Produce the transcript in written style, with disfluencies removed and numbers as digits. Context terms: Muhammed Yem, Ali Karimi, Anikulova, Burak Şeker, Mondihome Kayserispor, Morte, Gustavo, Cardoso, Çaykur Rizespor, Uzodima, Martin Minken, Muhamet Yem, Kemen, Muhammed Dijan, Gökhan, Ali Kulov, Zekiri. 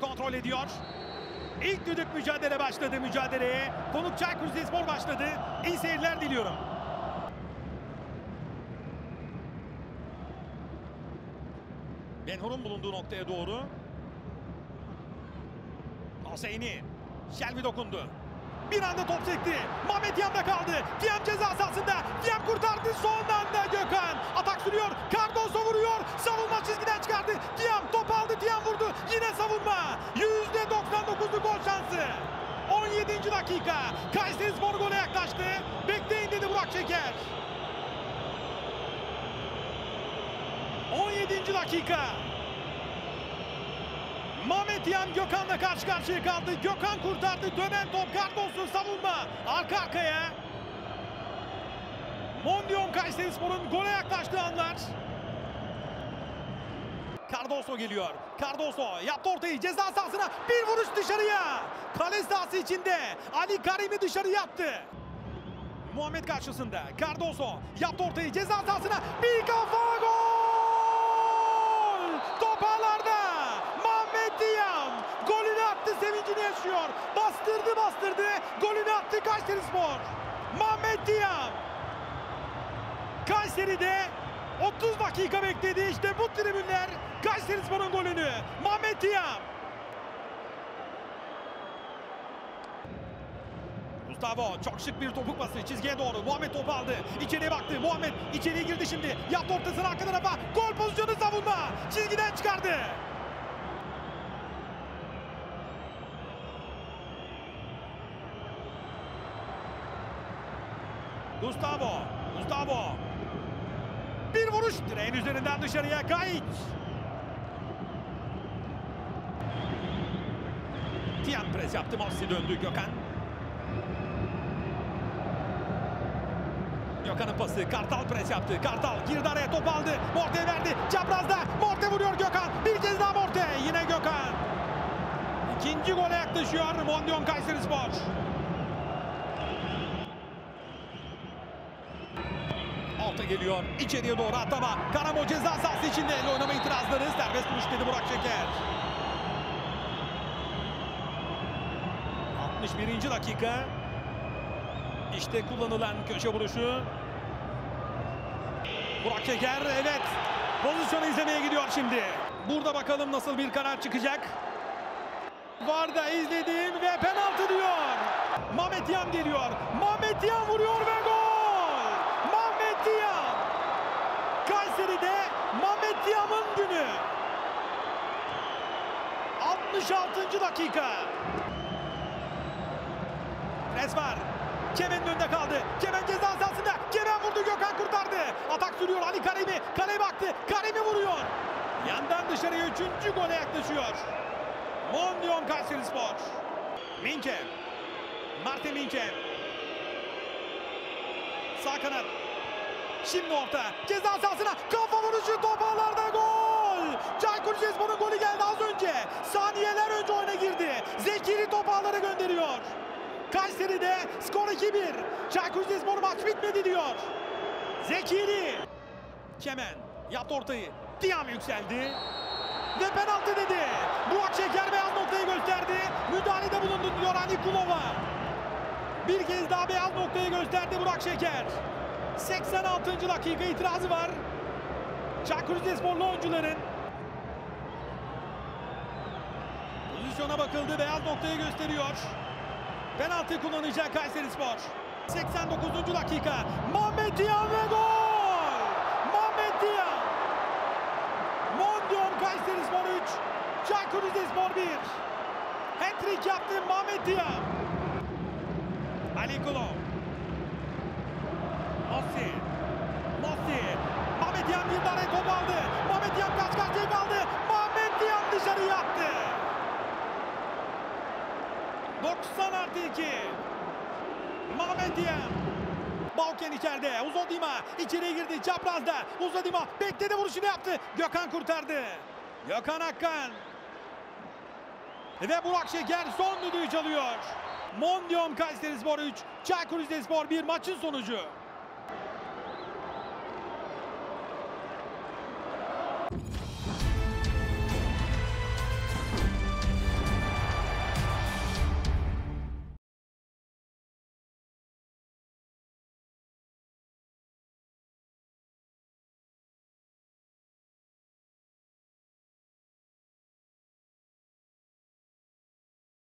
kontrol ediyor. İlk düdük mücadele başladı. Mücadeleye konuk Çaykur Rizespor başladı. İyi seyirler diliyorum. Benhur'un bulunduğu noktaya doğru. Hüseyin'i. Şelvi dokundu. Bir anda top sekti. Muhamet Yem'de kaldı. Yem ceza sahasında. Yem kurtardı. Son anda Gökhan. Atak sürüyor. Cardoso vuruyor. Savunma çizgiden çıkardı. Yem top aldı. Yem vurdu. Yine savunma. %99'lu gol şansı. 17. dakika. Kayserispor gole yaklaştı. Bekleyin dedi Burak Şeker. 17. dakika. Muhamet Yem Gökhan'la karşı karşıya kaldı. Gökhan kurtardı. Dönen top Cardoso, savunma. Arka arkaya. Mondihome Kayserispor'un gole yaklaştığı anlar. Cardoso geliyor. Cardoso yaptı ortayı. Ceza sahasına bir vuruş dışarıya. Kale sahası içinde. Ali Karimi dışarı yaptı. Muhammed karşısında. Cardoso yaptı ortayı. Ceza sahasına bir kafa gol. Sevincini yaşıyor. Bastırdı. Golünü attı Kayserispor. Muhammed Dijan. Kayseri'de 30 dakika bekledi. İşte bu tribünler Kayserispor'un golünü. Muhammed Dijan. Gustavo çok şık bir topuk pası. Çizgiye doğru. Muhammed topu aldı. İçeriye baktı. Muhammed içeriye girdi şimdi. Yaptı ortasını arka tarafa. Gol pozisyonu, savunma. Çizgiden çıkardı. Gustavo. Bir vuruş direğin üzerinden dışarıya. Gayet. Tiam pres yaptı. Mossi döndü. Gökhan'ın pası. Kartal pres yaptı. Kartal girdi araya, top aldı. Morte verdi. Çaprazda. Morte vuruyor Gökhan. Bir kez daha Morte. Yine Gökhan. İkinci gole yaklaşıyor Mondihome Kayserispor. Alta geliyor. İçeriye doğru atama. Karamo ceza sahası içinde. El oynama itirazları. Serbest vuruş dedi Burak Şeker. 61. dakika. İşte kullanılan köşe vuruşu. Burak Şeker, evet. Pozisyonu izlemeye gidiyor şimdi. Burada bakalım nasıl bir karar çıkacak. Var da izledim ve penaltı diyor. Muhammed Yem geliyor. Muhammed Yem vuruyor ve gol. Kayseri'de Muhammed Diyam'ın günü. 66. dakika. Pres var. Kemen'in önünde kaldı. Kemen ceza sahasında. Kemen vurdu. Gökhan kurtardı. Atak sürüyor Ali Karimi. Kaleye baktı. Karimi vuruyor. Yandan dışarıya 3. gole yaklaşıyor. Mondihome Kayserispor. Minken. Martin Minken. Sağ kanat. Şimdi orta. Ceza sahasına kafa vuruşu, topağlarda gol. Çaykur Rizespor'un golü geldi az önce. Saniyeler önce oyuna girdi. Zekiri topağlara gönderiyor. Kayseri'de skor 2-1. Çaykur Rizespor maç bitmedi diyor. Zekiri. Kemen yaptı ortayı. Diyan yükseldi. Ve penaltı dedi. Burak Şeker beyaz noktayı gösterdi. Müdahalede bulundu diyor Anikulova. Bir kez daha beyaz noktayı gösterdi Burak Şeker. 86. dakika itirazı var. Çaykur Rizesporlu oyuncuların. Pozisyona bakıldı. Beyaz noktayı gösteriyor. Penaltı kullanacak Kayserispor. 89. dakika. Muhammed Dijan ve gol! Muhammed Dijan. Mondihome Kayserispor 3. Çaykur Rizespor 1. Hat-trick yaptı Muhammed Dijan. Ali Kulov. Mossi. Muhammed Yem bir tane top aldı. Muhammed Yem kaç karşıya kaldı. Muhammed Yem dışarıya attı. 90+2. Muhammed Yem. Balken içeride. Uzodima içeriye girdi. Çaprazda. Uzodima bekledi, vuruşunu yaptı. Gökhan kurtardı. Gökhan Akkan. Ve Burak Şeker son düdüğü çalıyor. Mondihome Kayserispor 3. Çaykur Rizespor 1 maçın sonucu.